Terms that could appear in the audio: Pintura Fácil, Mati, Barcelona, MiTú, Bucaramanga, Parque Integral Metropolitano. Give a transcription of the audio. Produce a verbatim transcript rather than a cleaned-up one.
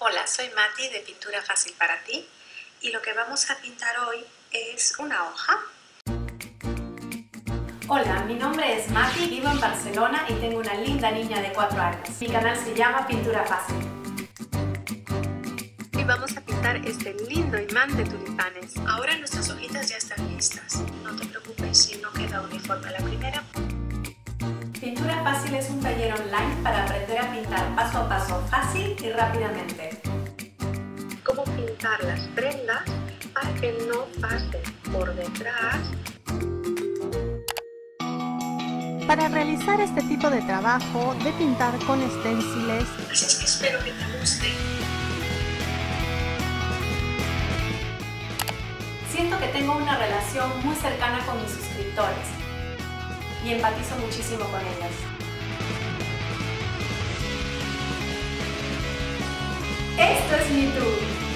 Hola, soy Mati de Pintura Fácil para ti y lo que vamos a pintar hoy es una hoja. Hola, mi nombre es Mati, vivo en Barcelona y tengo una linda niña de cuatro años. Mi canal se llama Pintura Fácil. Y vamos a pintar este lindo imán de tulipanes. Ahora nuestras hojitas ya están listas. No te preocupes si no queda uniforme la primera. Pintura Fácil es un taller online para aprender a pintar paso a paso, fácil y rápidamente. Cómo pintar las prendas para que no pasen por detrás. Para realizar este tipo de trabajo, de pintar con esténciles. Así es que espero que te guste. Siento que tengo una relación muy cercana con mis suscriptores y empatizo muchísimo con ellas. Esto es MiTú.